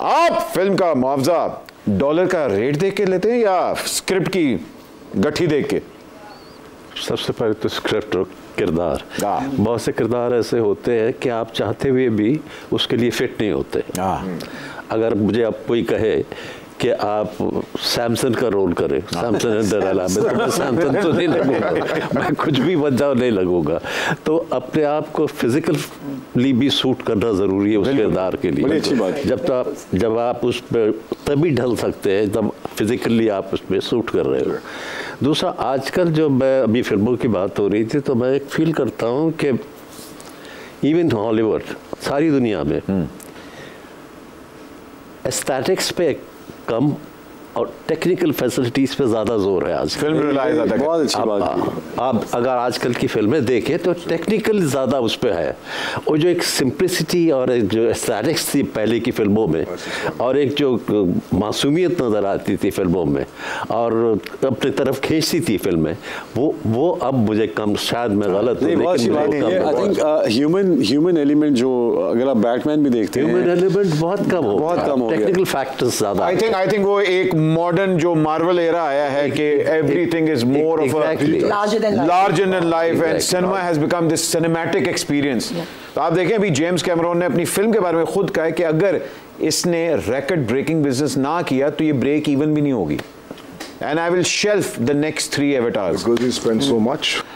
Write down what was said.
आप फिल्म का मुआवजा डॉलर का रेट देख के लेते हैं या स्क्रिप्ट की गठी देख के? सबसे पहले तो स्क्रिप्ट और किरदार, बहुत से किरदार ऐसे होते हैं कि आप चाहते हुए भी उसके लिए फिट नहीं होते। अगर मुझे आप कोई कहे कि आप सैमसन का रोल करें, सैमसन तो नहीं लगूंगा मैं, कुछ भी बन जाओ नहीं लगूंगा। तो अपने आप को फिजिकली भी सूट करना ज़रूरी है उस किरदार के लिए। जब आप उस पर तभी ढल सकते हैं तब फिजिकली आप उसमें सूट कर रहे हो। दूसरा, आजकल जो मैं अभी फिल्मों की बात हो रही थी तो मैं एक फील करता हूँ कि इवन हॉलीवुड सारी दुनिया में एस्थेटिक्स पे कम और टेक्निकल फैसिलिटीज पे ज़्यादा जोर है आज। फिल्म बहुत अच्छी बात, आप अगर आजकल की फिल्में देखें तो टेक्निकल ज़्यादा उस पर है, और जो एक सिंप्लिसिटी और एक जो एस्थेटिक्स थी पहले की फिल्मों में और एक जो मासूमियत नज़र आती थी फिल्मों में और अपनी तरफ खींचती थी फिल्में, वो अब मुझे कम, शायद मैं गलत हूँ, लेकिन ह्यूमन एलिमेंट जो अगर आप बैटमैन भी देखते हैं, ह्यूमन एलिमेंट बहुत कम हो, टेक्निकल फैक्टर्स ज़्यादा। आई थिंक वो एक मॉडर्न जो मार्वल एरा आया है कि everything is more of larger than life and cinema has become this cinematic experience. तो आप देखें, अभी जेम्स कैमरॉन ने अपनी फिल्म के बारे में खुद कहा है कि अगर इसने रिकॉर्ड ब्रेकिंग बिजनेस ना किया तो ये ब्रेक इवन भी नहीं होगी, and I will shelf the next 3 avatars.